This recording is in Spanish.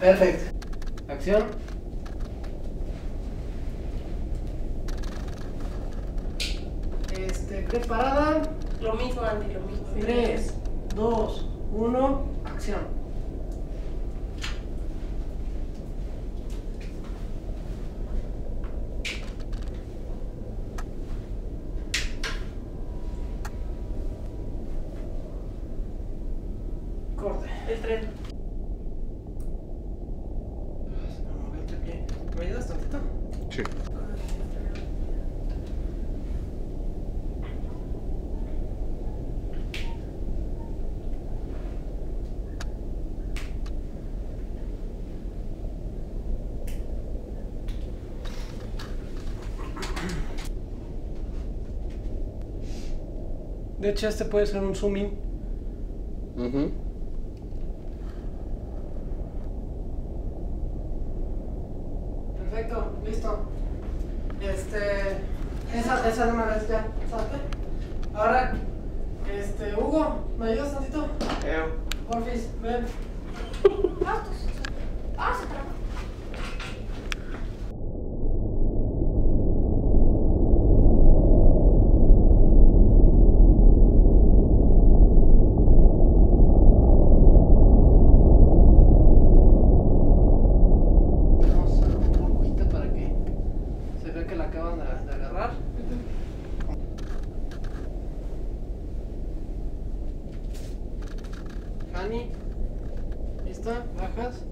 Perfecto. Acción. Preparada. Lo mismo, Andy, lo mismo. 3, 2, 1, acción. Corte. El tren. Se me movió el tripié. ¿Me ayudas tantito? Sí. De hecho, este puede ser un zoom in. Uh-huh. Perfecto, listo. Esa de una vez ya, salte. Ahora, Hugo, ¿me ayudas tantito? Porfis, ven. Ah, se traba. ¿Lista? ¿Bajas?